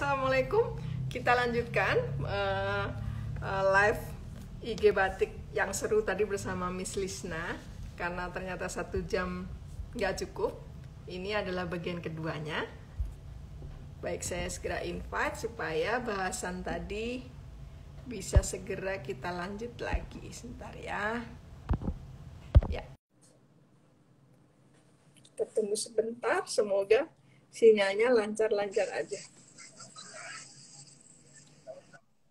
Assalamualaikum. Kita lanjutkan live IG Batik yang seru tadi bersama Miss Liesna. Karena ternyata 1 jam nggak cukup. Ini adalah bagian keduanya. Baik, saya segera invite supaya bahasan tadi bisa segera kita lanjut lagi. Sebentar ya. Ya. Kita tunggu sebentar, semoga sinyalnya lancar-lancar aja.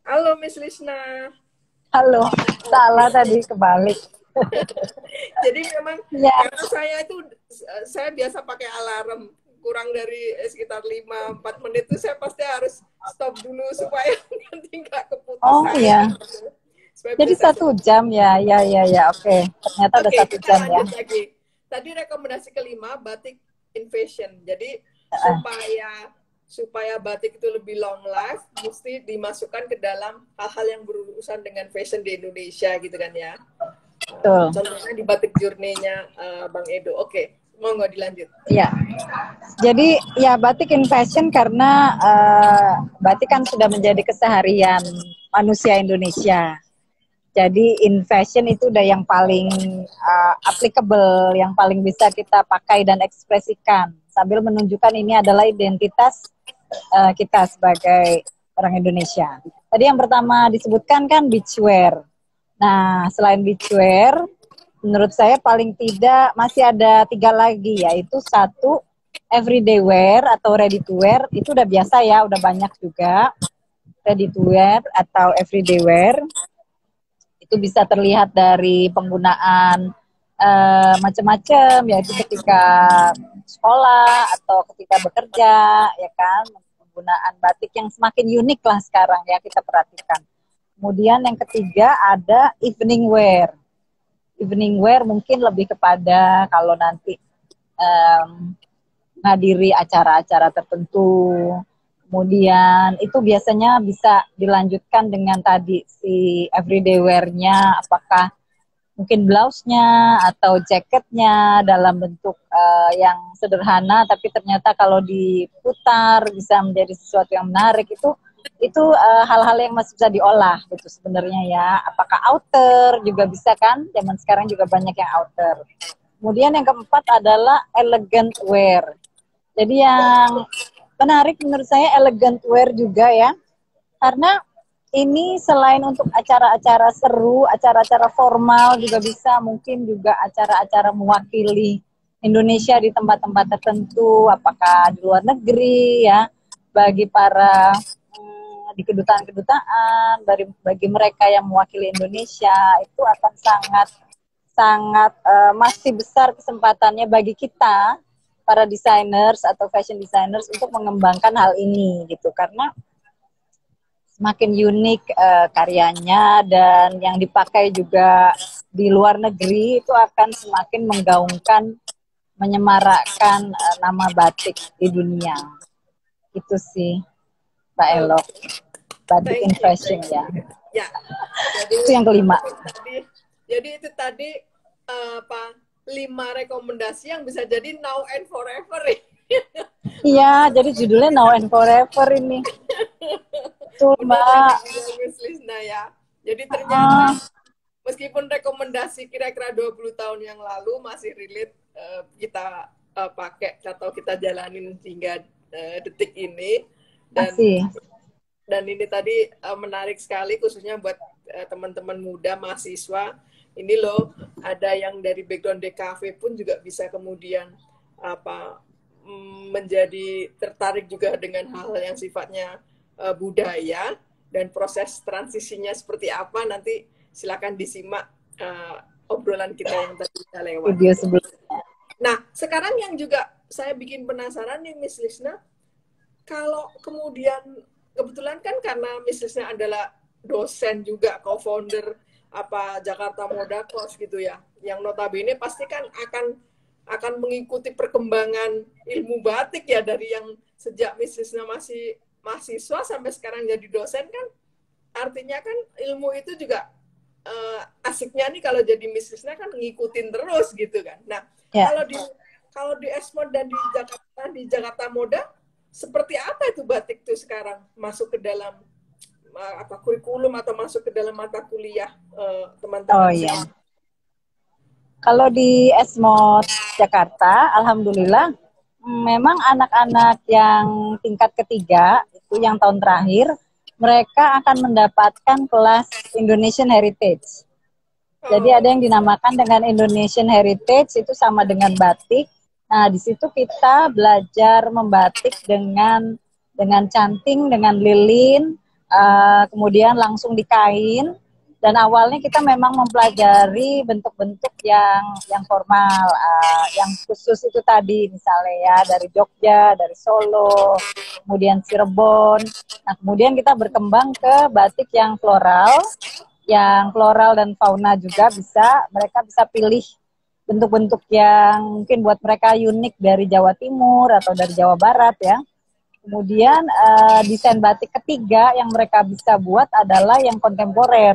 Halo Miss Liesna. Halo, salah tadi kebalik. Jadi memang ya, karena saya biasa pakai alarm. Kurang dari sekitar 5-4 menit itu saya pasti harus stop dulu supaya nanti nggak keputusan. Oh iya. Jadi 1 jam ya, oke. Okay. Ternyata ada 1 jam ya. Lagi. Tadi rekomendasi kelima, batik invasion. Jadi supaya batik itu lebih long life, mesti dimasukkan ke dalam hal-hal yang berurusan dengan fashion di Indonesia gitu kan ya. Contohnya di batik journey-nya Bang Edo. Oke, mau nggak dilanjut? Ya, jadi ya batik in fashion karena batik kan sudah menjadi keseharian manusia Indonesia. Jadi in fashion itu udah yang paling applicable, yang paling bisa kita pakai dan ekspresikan sambil menunjukkan ini adalah identitas kita sebagai orang Indonesia. Tadi yang pertama disebutkan kan beachwear. Nah, selain beachwear, menurut saya paling tidak masih ada 3 lagi, yaitu 1 everyday wear atau ready to wear, itu udah biasa ya, udah banyak juga ready to wear atau everyday wear. Itu bisa terlihat dari penggunaan macam-macam, yaitu ketika sekolah atau ketika bekerja, ya kan, penggunaan batik yang semakin unik lah sekarang ya, kita perhatikan. Kemudian yang ketiga ada evening wear. Evening wear mungkin lebih kepada kalau nanti menghadiri acara-acara tertentu. Kemudian itu biasanya bisa dilanjutkan dengan tadi si everyday wear-nya, apakah mungkin blouse-nya atau jaket-nya dalam bentuk yang sederhana, tapi ternyata kalau diputar bisa menjadi sesuatu yang menarik. Itu hal-hal yang masih bisa diolah gitu sebenarnya ya. Apakah outer juga bisa kan? Zaman sekarang juga banyak yang outer. Kemudian yang keempat adalah elegant wear. Jadi yang menarik menurut saya elegant wear juga ya, karena ini selain untuk acara-acara seru, acara-acara formal juga bisa, mungkin juga acara-acara mewakili Indonesia di tempat-tempat tertentu, apakah di luar negeri ya, bagi para di kedutaan-kedutaan, bagi mereka yang mewakili Indonesia, itu akan sangat masih besar kesempatannya bagi kita para designers atau fashion designers untuk mengembangkan hal ini gitu, karena semakin unik karyanya dan yang dipakai juga di luar negeri itu akan semakin menggaungkan, menyemarakkan nama batik di dunia. Itu sih Pak Elok, batik in fashion ya. Ya. Jadi, itu yang kelima. Jadi itu tadi apa? 5 rekomendasi yang bisa jadi now and forever. Iya, jadi judulnya now and forever ini. Betul, Mbak. Ya. Jadi ternyata meskipun rekomendasi kira-kira 20 tahun yang lalu masih relate kita pakai atau kita jalanin hingga detik ini. Dan ini tadi menarik sekali khususnya buat teman-teman muda mahasiswa. Ini loh, ada yang dari background DKV pun juga bisa kemudian menjadi tertarik juga dengan hal-hal yang sifatnya budaya, dan proses transisinya seperti apa nanti silakan disimak obrolan kita yang tadi kita lewat. Nah, sekarang yang juga saya bikin penasaran nih Miss Liesna, kalau kemudian kebetulan kan karena Miss Liesna adalah dosen juga, co-founder Jakarta Moda Course gitu ya, yang notabene pasti kan akan mengikuti perkembangan ilmu batik ya, dari yang sejak Miss Liesna masih mahasiswa sampai sekarang jadi dosen kan, artinya kan ilmu itu juga asiknya nih kalau jadi Miss Liesna kan ngikutin terus gitu kan. Nah, kalau di Esmod dan di Jakarta Moda seperti apa itu batik tuh sekarang masuk ke dalam apa kurikulum atau masuk ke dalam mata kuliah teman-teman? Oh iya. Kalau di Esmod Jakarta, alhamdulillah memang anak-anak yang tingkat ketiga itu yang tahun terakhir mereka akan mendapatkan kelas Indonesian Heritage. Jadi ada yang dinamakan dengan Indonesian Heritage, itu sama dengan batik. Nah, di situ kita belajar membatik dengan canting, dengan lilin, kemudian langsung di kain. Dan awalnya kita memang mempelajari bentuk-bentuk yang formal, yang khusus itu tadi misalnya ya dari Jogja, dari Solo, kemudian Cirebon. Nah kemudian kita berkembang ke batik yang floral dan fauna juga bisa, mereka bisa pilih bentuk-bentuk yang mungkin buat mereka unik dari Jawa Timur atau dari Jawa Barat ya. Kemudian desain batik ketiga yang mereka bisa buat adalah yang kontemporer.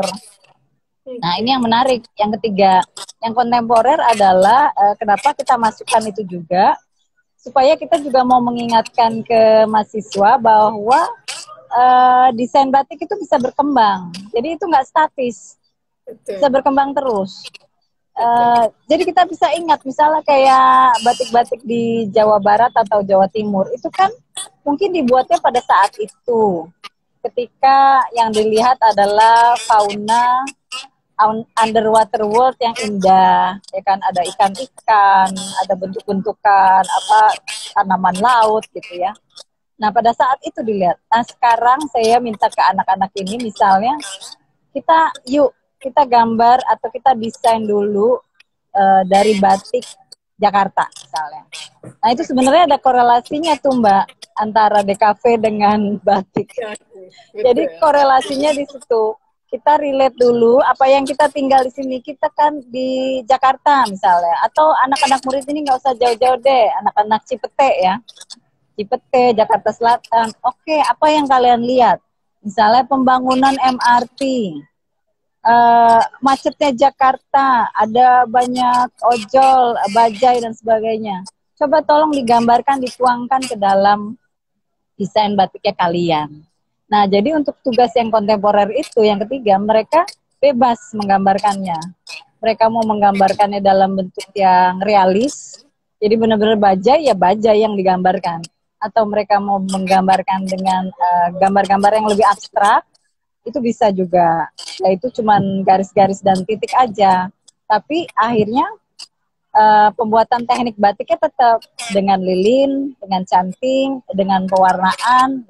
Nah ini yang menarik, yang ketiga. Yang kontemporer adalah kenapa kita masukkan itu juga, supaya kita juga mau mengingatkan ke mahasiswa bahwa desain batik itu bisa berkembang. Jadi itu nggak statis, bisa berkembang terus. Jadi kita bisa ingat misalnya kayak batik-batik di Jawa Barat atau Jawa Timur, itu kan mungkin dibuatnya pada saat itu. Ketika yang dilihat adalah fauna underwater world yang indah, ya kan, ada ikan-ikan, ada bentuk-bentukan, apa tanaman laut gitu ya. Nah, pada saat itu dilihat. Nah, sekarang saya minta ke anak-anak ini misalnya kita gambar atau kita desain dulu dari batik Jakarta misalnya. Nah, itu sebenarnya ada korelasinya tuh, Mbak, antara DKV dengan batik. Jadi korelasinya di situ. Kita relate dulu apa yang kita tinggal di sini, kita kan di Jakarta misalnya, atau anak-anak murid ini nggak usah jauh-jauh deh, anak-anak Cipete ya. Cipete, Jakarta Selatan. Oke, apa yang kalian lihat? Misalnya pembangunan MRT. Macetnya Jakarta, ada banyak ojol, bajai dan sebagainya. Coba tolong digambarkan, dituangkan ke dalam desain batiknya kalian. Nah, jadi untuk tugas yang kontemporer itu, yang ketiga, mereka bebas menggambarkannya. Mereka mau menggambarkannya dalam bentuk yang realis, jadi benar-benar bajai, ya bajai yang digambarkan. Atau mereka mau menggambarkan dengan gambar-gambar yang lebih abstrak, itu bisa juga, yaitu cuman garis-garis dan titik aja. Tapi akhirnya pembuatan teknik batiknya tetap dengan lilin, dengan canting, dengan pewarnaan.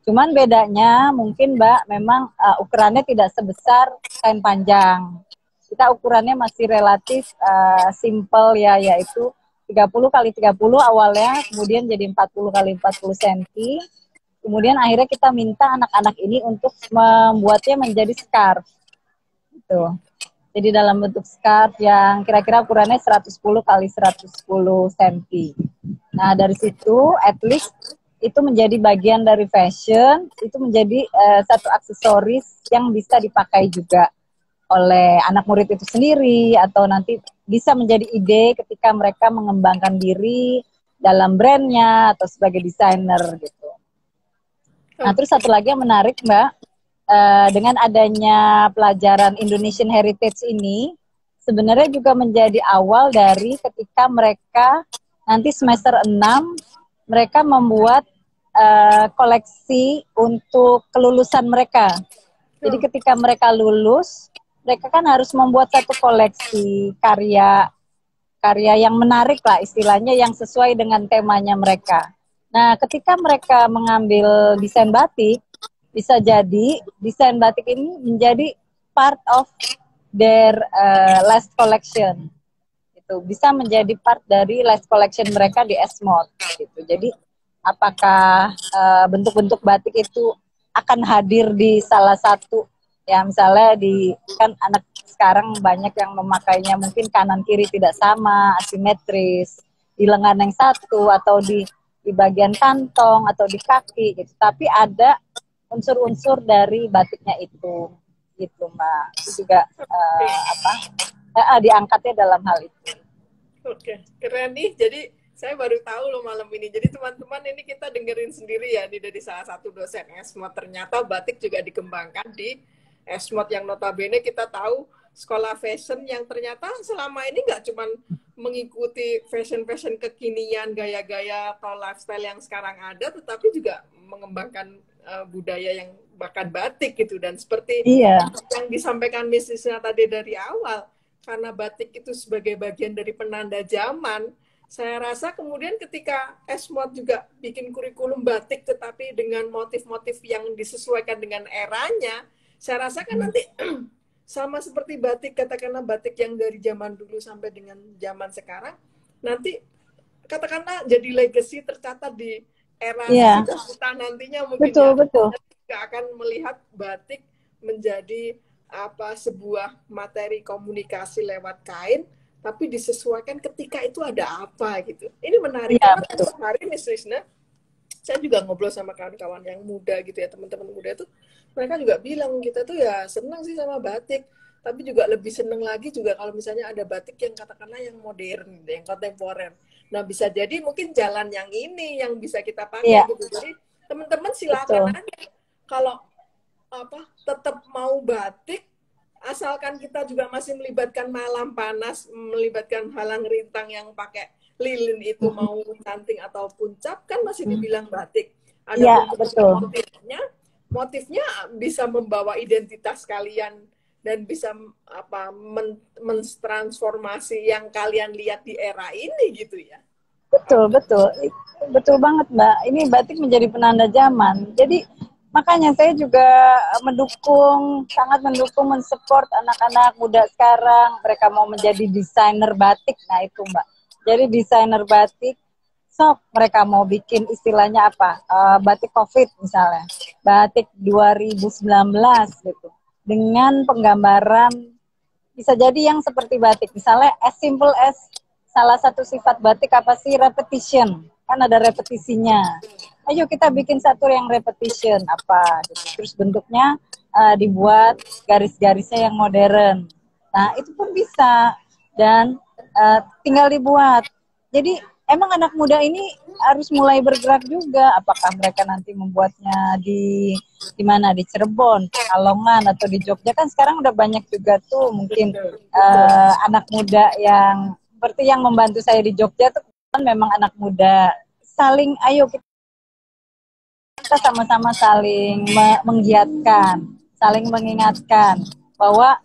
Cuman bedanya mungkin Mbak memang ukurannya tidak sebesar kain panjang. Kita ukurannya masih relatif simple ya, yaitu 30x30 awalnya, kemudian jadi 40x40 cm. Kemudian akhirnya kita minta anak-anak ini untuk membuatnya menjadi scarf. Gitu. Jadi dalam bentuk scarf yang kira-kira ukurannya 110x110 cm. Nah dari situ at least itu menjadi bagian dari fashion, itu menjadi satu aksesoris yang bisa dipakai juga oleh anak murid itu sendiri, atau nanti bisa menjadi ide ketika mereka mengembangkan diri dalam brandnya atau sebagai desainer gitu. Nah, terus satu lagi yang menarik, Mbak, dengan adanya pelajaran Indonesian Heritage ini, sebenarnya juga menjadi awal dari ketika mereka nanti semester 6, mereka membuat koleksi untuk kelulusan mereka. Jadi ketika mereka lulus, mereka kan harus membuat satu koleksi karya yang menarik lah istilahnya, yang sesuai dengan temanya mereka. Nah, ketika mereka mengambil desain batik, bisa jadi desain batik ini menjadi part of their last collection. Itu bisa menjadi part dari last collection mereka di Esmod. Gitu. Jadi, apakah bentuk-bentuk batik itu akan hadir di salah satu, ya misalnya di, kan anak sekarang banyak yang memakainya mungkin kanan kiri tidak sama, asimetris, di lengan yang satu atau di bagian kantong atau di kaki gitu, tapi ada unsur-unsur dari batiknya itu gitu Mbak, itu juga diangkatnya dalam hal itu. Oke, keren nih. Jadi Saya baru tahu loh malam ini. Jadi teman-teman, ini kita dengerin sendiri ya dari salah satu dosen Esmod. Ternyata batik juga dikembangkan di Esmod yang notabene kita tahu sekolah fashion yang ternyata selama ini nggak cuman mengikuti fashion-fashion kekinian, gaya-gaya atau lifestyle yang sekarang ada, tetapi juga mengembangkan budaya yang bahkan batik gitu. Dan seperti yang disampaikan Miss Liesna tadi dari awal, karena batik itu sebagai bagian dari penanda zaman, saya rasa kemudian ketika Esmod juga bikin kurikulum batik tetapi dengan motif-motif yang disesuaikan dengan eranya, saya rasa kan nanti sama seperti batik, katakanlah batik yang dari zaman dulu sampai dengan zaman sekarang, nanti katakanlah jadi legacy tercatat di era kita nantinya mungkin. Betul. Kita akan melihat batik menjadi sebuah materi komunikasi lewat kain, tapi disesuaikan ketika itu ada apa gitu. Ini menarik banget. Hari ini Liesna, saya juga ngobrol sama kawan-kawan yang muda gitu ya, teman-teman muda tuh, mereka juga bilang kita tuh ya senang sih sama batik, tapi juga lebih seneng lagi juga kalau misalnya ada batik yang katakanlah yang modern, yang kontemporer. Nah bisa jadi mungkin jalan yang ini yang bisa kita pakai gitu. Jadi teman-teman silakan aja kalau tetap mau batik, asalkan kita juga masih melibatkan malam panas, melibatkan halang rintang yang pakai lilin itu, mau canting atau puncak kan masih dibilang batik. Ada motifnya, motifnya bisa membawa identitas kalian dan bisa mentransformasi yang kalian lihat di era ini gitu ya. Betul banget Mbak. Ini batik menjadi penanda zaman. Jadi makanya saya juga mendukung, sangat mendukung, mensupport anak-anak muda sekarang. Mereka mau menjadi desainer batik, nah itu Mbak. Jadi desainer batik, mereka mau bikin istilahnya batik COVID misalnya, batik 2019 gitu. Dengan penggambaran, bisa jadi yang seperti batik. Misalnya as simple as, salah satu sifat batik apa sih? Repetition. Kan ada repetisinya. Ayo kita bikin satu yang repetition gitu. Terus bentuknya dibuat garis-garisnya yang modern. Nah itu pun bisa dan tinggal dibuat. Jadi emang anak muda ini harus mulai bergerak juga. Apakah mereka nanti membuatnya di mana, di Cirebon, Pekalongan atau di Jogja? Kan sekarang udah banyak juga tuh mungkin anak muda yang seperti yang membantu saya di Jogja tuh memang anak muda. Saling ayo kita sama-sama saling menggiatkan, saling mengingatkan bahwa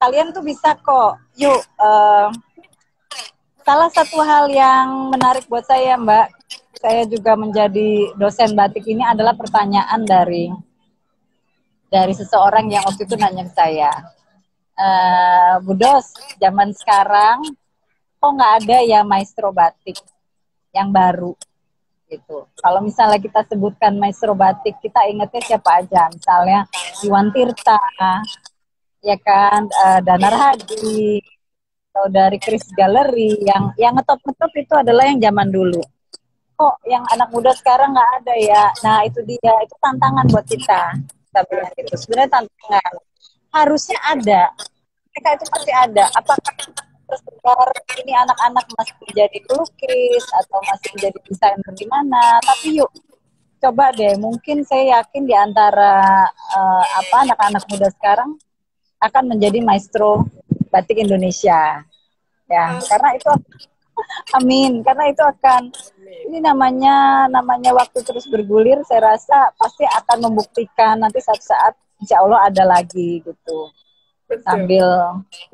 kalian tuh bisa kok. Yuk, salah satu hal yang menarik buat saya Mbak, saya juga menjadi dosen batik ini adalah pertanyaan dari seseorang yang waktu itu nanya ke saya, Bu Dos, zaman sekarang kok nggak ada ya maestro batik yang baru? Gitu. Kalau misalnya kita sebutkan maestro batik, kita ingetnya siapa aja? Misalnya Iwan Tirta, ya kan, Danar Hadi, atau dari Kris Gallery, yang ngetop-ngetop itu adalah yang zaman dulu. Kok yang anak muda sekarang nggak ada ya? Nah itu dia, itu tantangan buat kita. Gitu. Sebenarnya tantangan. Harusnya ada. Mereka itu pasti ada. Apakah tersebar ini anak-anak masih menjadi pelukis atau masih menjadi desainer di mana? Tapi yuk coba deh, mungkin saya yakin di antara anak-anak muda sekarang akan menjadi maestro batik Indonesia. Ya, karena itu amin, karena itu akan ini namanya waktu terus bergulir, saya rasa pasti akan membuktikan nanti suatu saat insya Allah ada lagi gitu. Sambil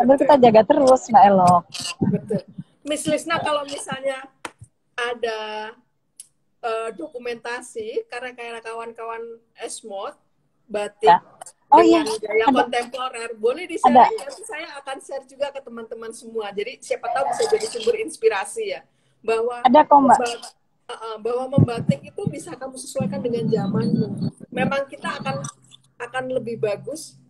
kita jaga terus Mbak Elo. Betul. Miss Liesna, kalau misalnya ada dokumentasi karena kawan-kawan Esmod batik gaya kontemporer, boleh di-share ya. Saya akan share juga ke teman-teman semua. Jadi siapa tahu bisa jadi sumber inspirasi ya, bahwa ada bahwa membatik itu bisa kamu sesuaikan dengan zamanmu. Memang kita akan lebih bagus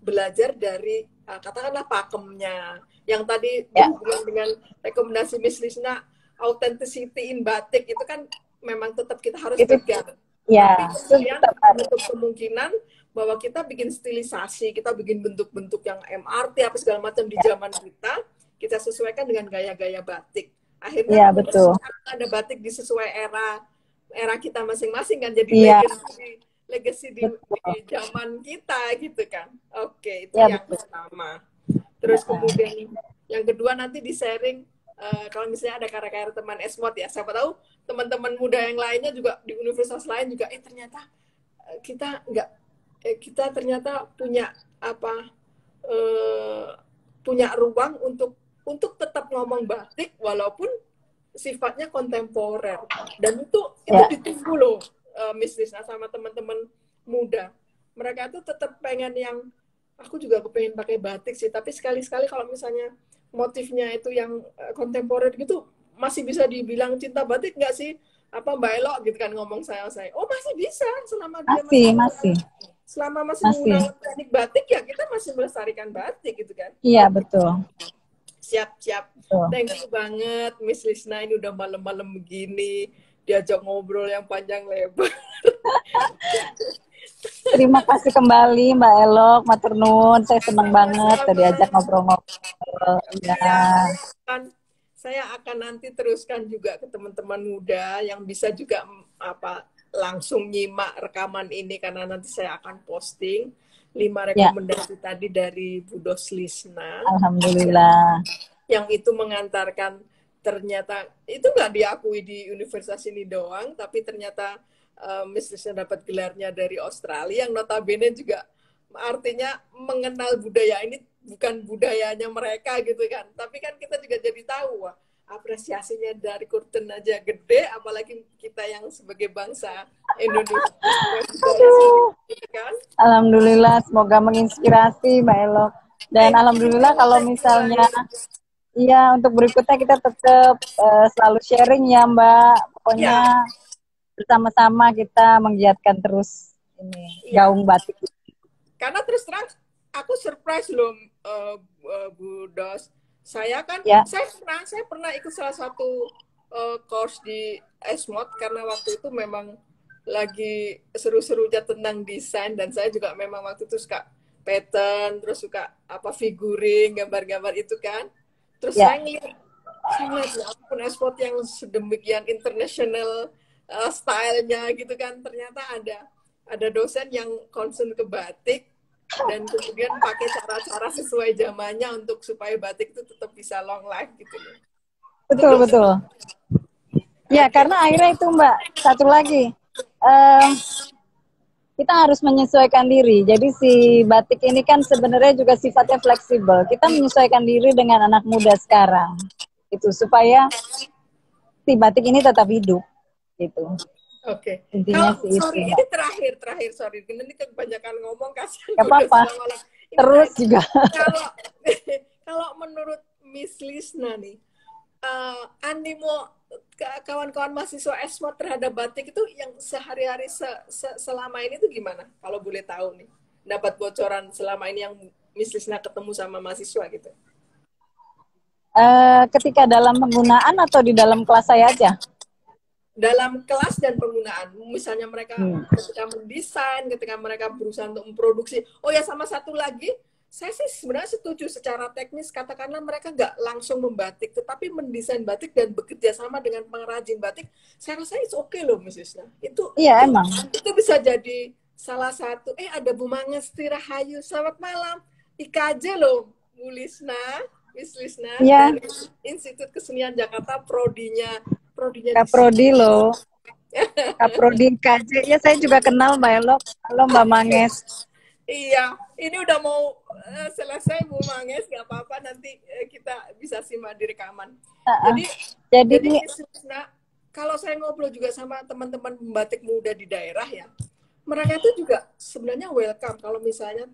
belajar dari katakanlah pakemnya yang tadi berhubungan dengan rekomendasi Miss Liesna, authenticity in batik itu kan memang tetap kita harus pegang. Ya, untuk kemungkinan bahwa kita bikin stilisasi, kita bikin bentuk-bentuk yang MRT apa segala macam di zaman kita sesuaikan dengan gaya-gaya batik. Akhirnya ya, betul. Ada batik di sesuai era kita masing-masing kan, jadi ya. legacy di zaman kita gitu kan. Oke, itu ya, yang betul. Pertama. Terus ya. Kemudian yang kedua nanti di-sharing kalau misalnya ada karya-karya teman Esmod ya, siapa tahu teman-teman muda yang lainnya juga di universitas lain juga ternyata kita nggak kita ternyata punya apa punya ruang untuk tetap ngomong batik walaupun sifatnya kontemporer, dan itu ya. Ditunggu loh Miss Liesna sama teman-teman muda, mereka tuh tetap pengen yang aku juga kepengen pakai batik sih, tapi sekali-sekali kalau misalnya motifnya itu yang kontemporer gitu masih bisa dibilang cinta batik nggak sih apa Mbak Elo gitu kan ngomong saya oh masih bisa selama dia masih menggunakan teknik batik ya kita masih melestarikan batik gitu kan. Iya betul. Siap. Oh. Thank you banget Miss Liesna, ini udah malam-malam begini diajak ngobrol yang panjang lebar. Terima kasih kembali Mbak Elok, Matur Nuwun. Saya senang banget tadi diajak ngobrol-ngobrol. Ya. Saya akan nanti teruskan juga ke teman-teman muda yang bisa juga apa langsung nyimak rekaman ini karena nanti saya akan posting 5 rekomendasi ya. Tadi dari Bu Dos Liesna. Alhamdulillah. Yang itu mengantarkan ternyata, itu nggak diakui di universitas ini doang, tapi ternyata Miss Liesna dapat gelarnya dari Australia, yang notabene juga artinya mengenal budaya ini bukan budayanya mereka gitu kan. Tapi kan kita juga jadi tahu, wah, apresiasinya dari Curtin aja gede, apalagi kita yang sebagai bangsa Indonesia. Gitu kan? Alhamdulillah, semoga menginspirasi Mbak Elok. Dan alhamdulillah kalau misalnya, iya untuk berikutnya kita tetap selalu sharing ya Mbak. Pokoknya bersama-sama kita menggiatkan terus ini gaung batik. Karena terus terang, aku surprise loh Bu Dos. Saya kan, saya pernah ikut salah satu course di Esmod karena waktu itu memang lagi seru-serunya tentang desain, dan saya juga memang waktu itu suka pattern, terus suka apa figuring, gambar-gambar itu kan. Terus saya ngeliat ya ampun Esmod yang sedemikian international stylenya gitu kan, ternyata ada dosen yang concern ke batik. Dan kemudian pakai cara-cara sesuai zamannya untuk supaya batik itu tetap bisa long life gitu loh. Betul. Ya karena akhirnya itu Mbak, satu lagi kita harus menyesuaikan diri. Jadi si batik ini kan sebenarnya juga sifatnya fleksibel. Kita menyesuaikan diri dengan anak muda sekarang itu supaya si batik ini tetap hidup gitu. Oke. Okay. Ini terakhir sorry. Ini kebanyakan ngomong kasihan. Gak apa-apa. Terus juga. Kalau menurut Miss Liesna nih, animo kawan-kawan mahasiswa Esmod terhadap batik itu yang sehari-hari selama ini tuh gimana? Kalau boleh tahu nih, dapat bocoran selama ini yang Miss Liesna ketemu sama mahasiswa gitu. Ketika dalam penggunaan atau di dalam kelas saya aja? Dalam kelas dan penggunaan, misalnya mereka ketika mendesain, ketika mereka berusaha untuk memproduksi. Oh ya, sama satu lagi, saya sih sebenarnya setuju secara teknis, katakanlah mereka nggak langsung membatik, tetapi mendesain batik dan bekerja sama dengan pengrajin batik, saya rasa it's okay loh, Miss Liesna. Emang. Itu bisa jadi salah satu, ada Bu Mangestira Hayu, selamat malam, IKJ loh, Bu Liesna, Miss Liesna, dari Institut Kesenian Jakarta, Prodinya Kaprodi loh. Kaprodi KJ. Ya saya juga kenal Mbak Elok. Halo Mbak Manges. Iya, ini udah mau selesai Bu Manges, nggak apa-apa nanti kita bisa simak di rekaman. Jadi Liesna, kalau saya ngobrol juga sama teman-teman pembatik muda di daerah ya, mereka itu juga sebenarnya welcome kalau misalnya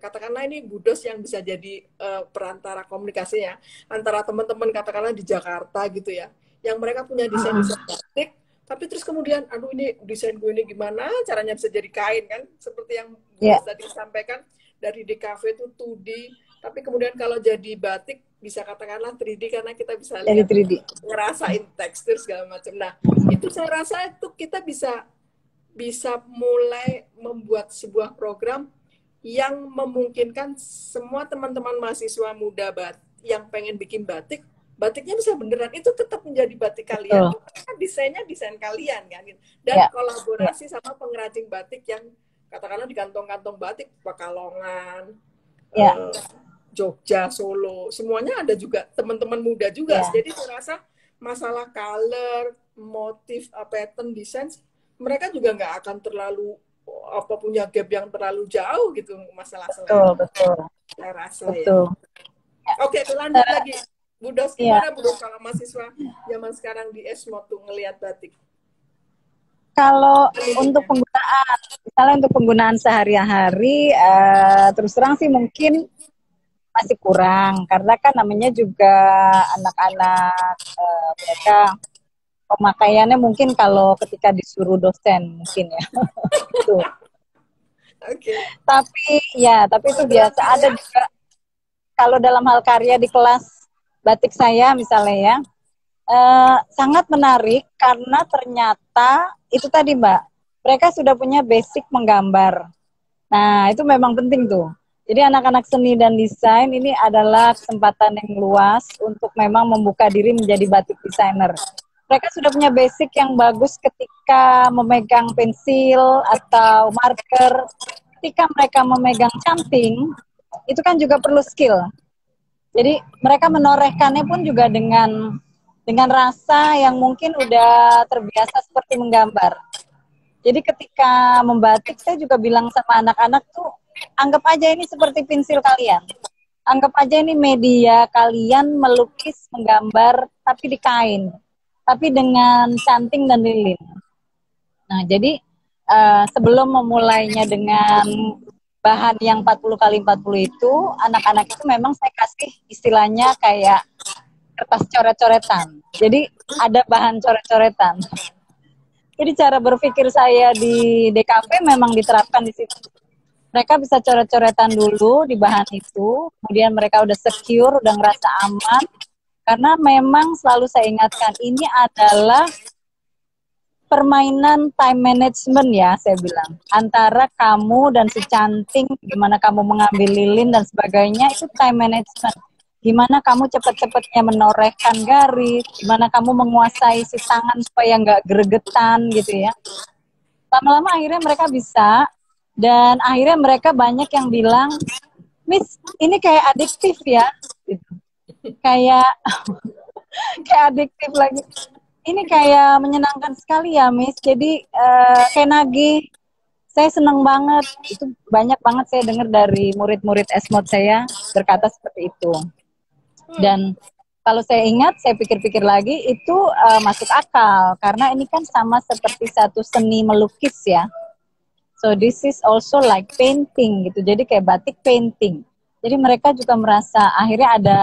katakanlah ini Bu Dos yang bisa jadi perantara komunikasi ya antara teman-teman katakanlah di Jakarta gitu ya. Yang mereka punya desain batik, tapi terus kemudian, aduh ini desain gue ini gimana, caranya bisa jadi kain kan, seperti yang tadi disampaikan, dari DKV itu 2D, tapi kemudian kalau jadi batik, bisa katakanlah 3D, karena kita bisa lihat, 3D. Ngerasain tekstur segala macam. Nah, itu saya rasa itu kita bisa mulai membuat sebuah program yang memungkinkan semua teman-teman mahasiswa muda yang pengen bikin batik, batiknya bisa beneran, itu tetap menjadi batik kalian. Kan desainnya desain kalian kan. Dan kolaborasi sama pengrajin batik yang katakanlah di kantong-kantong batik Pekalongan, Jogja, Solo, semuanya ada juga teman-teman muda juga. Jadi saya rasa masalah color, motif, pattern, desain, mereka juga nggak akan terlalu punya gap yang terlalu jauh gitu masalah. Betul. Saya rasa ya. Oke, lanjut lagi. Bu Dos, gimana Bu Dos kalau mahasiswa zaman sekarang di Esmod tuh ngelihat batik? Kalau untuk penggunaan, misalnya untuk penggunaan sehari-hari, terus terang sih mungkin masih kurang. Karena kan namanya juga anak-anak, mereka pemakaiannya mungkin kalau ketika disuruh dosen mungkin ya. Tapi itu biasa. Ada juga, kalau dalam hal karya di kelas batik saya misalnya ya, sangat menarik karena ternyata itu tadi Mbak, mereka sudah punya basic menggambar. Nah itu memang penting tuh. Jadi anak-anak seni dan desain ini adalah kesempatan yang luas untuk memang membuka diri menjadi batik designer. Mereka sudah punya basic yang bagus ketika memegang pensil atau marker. Ketika mereka memegang canting, itu kan juga perlu skill. Jadi mereka menorehkannya pun juga dengan rasa yang mungkin udah terbiasa seperti menggambar. Jadi ketika membatik, saya juga bilang sama anak-anak tuh, anggap aja ini seperti pensil kalian. Anggap aja ini media kalian melukis, menggambar, tapi di kain. Tapi dengan canting dan lilin. Nah, jadi sebelum memulainya dengan bahan yang 40x40 itu, anak-anak itu memang saya kasih istilahnya kayak kertas coret-coretan. Jadi ada bahan coret-coretan. Jadi cara berpikir saya di DKV memang diterapkan di situ. Mereka bisa coret-coretan dulu di bahan itu, kemudian mereka udah secure, udah ngerasa aman. Karena memang selalu saya ingatkan, ini adalah permainan time management ya, saya bilang. Antara kamu dan si canting, gimana kamu mengambil lilin dan sebagainya, itu time management. Gimana kamu cepat-cepatnya menorehkan garis, gimana kamu menguasai si tangan supaya nggak gregetan gitu ya. Lama-lama akhirnya mereka bisa, dan akhirnya mereka banyak yang bilang, Miss, ini kayak adiktif ya, gitu. Kayak adiktif lagi. Ini kayak menyenangkan sekali ya, Miss. Jadi kayak nagih. Saya senang banget. Itu banyak banget saya dengar dari murid-murid Esmod saya berkata seperti itu. Dan kalau saya ingat, saya pikir-pikir lagi, itu masuk akal. Karena ini kan sama seperti satu seni melukis ya. So this is also like painting gitu. Jadi kayak batik painting. Jadi mereka juga merasa akhirnya ada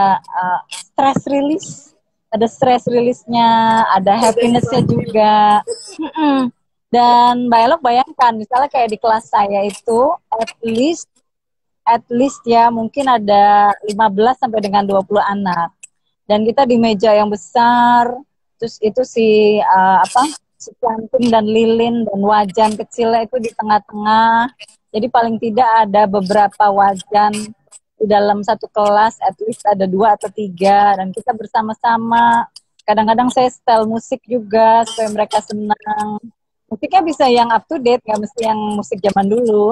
stress release, ada stress release-nya, ada happiness-nya juga. Dan Mbak Elok bayangkan, misalnya kayak di kelas saya itu, at least ya mungkin ada 15 sampai dengan 20 anak. Dan kita di meja yang besar, terus itu si canting dan lilin dan wajan kecilnya itu di tengah-tengah. Jadi paling tidak ada beberapa wajan. Di dalam satu kelas at least ada 2 atau 3 dan kita bersama-sama. Kadang-kadang saya setel musik juga supaya mereka senang. Musiknya bisa yang up to date, nggak mesti yang musik zaman dulu.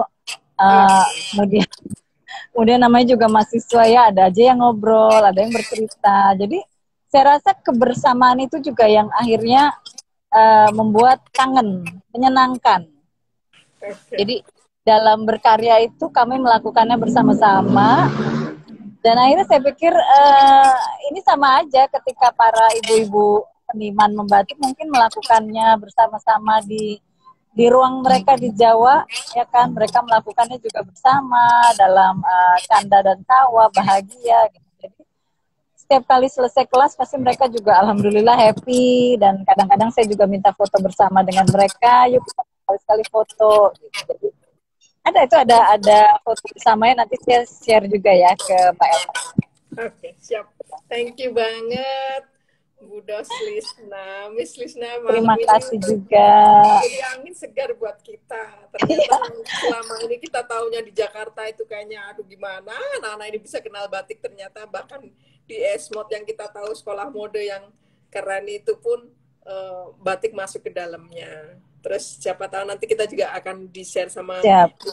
Kemudian namanya juga mahasiswa ya, ada aja yang ngobrol, ada yang bercerita. Jadi saya rasa kebersamaan itu juga yang akhirnya membuat kangen, menyenangkan. Jadi dalam berkarya itu kami melakukannya bersama-sama. Dan akhirnya saya pikir ini sama aja ketika para ibu-ibu seniman membatik mungkin melakukannya bersama-sama di ruang mereka di Jawa, ya kan, mereka melakukannya juga bersama dalam canda dan tawa, bahagia gitu. Jadi setiap kali selesai kelas pasti mereka juga alhamdulillah happy. Dan kadang-kadang saya juga minta foto bersama dengan mereka, yuk kita sekali-sekali foto gitu. Jadi ada foto bersamanya, nanti saya share juga ya ke Mbak Elma. Oke, siap. Thank you banget Bu Dos Liesna. Miss Liesna, terima kasih juga. Jadi angin segar buat kita. Ternyata selama ini kita taunya di Jakarta itu kayaknya aduh gimana anak-anak ini bisa kenal batik, ternyata bahkan di Esmod yang kita tahu sekolah mode yang keren itu pun batik masuk ke dalamnya. Terus siapa tahu nanti kita juga akan di-share sama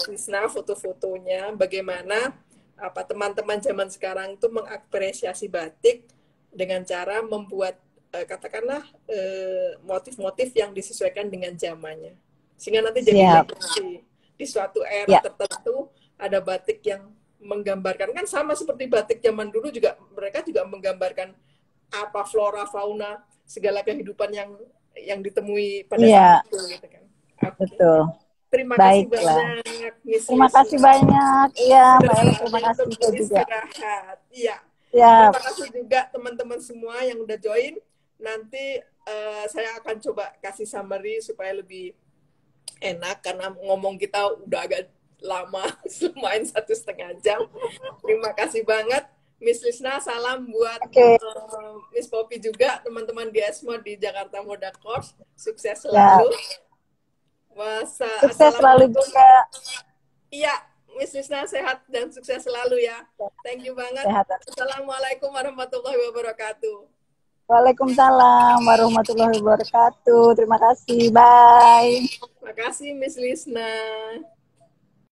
Liesna foto-fotonya, bagaimana apa teman-teman zaman sekarang tuh mengapresiasi batik dengan cara membuat katakanlah motif-motif yang disesuaikan dengan zamannya. Sehingga nanti jadi di suatu era tertentu ada batik yang menggambarkan, kan sama seperti batik zaman dulu juga, mereka juga menggambarkan apa flora, fauna, segala kehidupan yang ditemui pada saat itu, gitu kan. Okay. Betul. Terima kasih banyak, Miss. Terima kasih banyak. Iya, baik. Terima kasih juga. Iya. Ya. Terima kasih juga teman-teman semua yang udah join. Nanti saya akan coba kasih summary supaya lebih enak karena ngomong kita udah agak lama, lumayan 1,5 jam. Terima kasih banget. Miss Liesna, salam buat Miss Poppy juga, teman-teman di Esmod di Jakarta Moda Course. Sukses selalu. Sukses selalu juga. Iya, Miss Liesna sehat dan sukses selalu ya. Thank you banget. Sehat. Assalamualaikum warahmatullahi wabarakatuh. Waalaikumsalam warahmatullahi wabarakatuh. Terima kasih. Bye. Terima kasih Miss Liesna.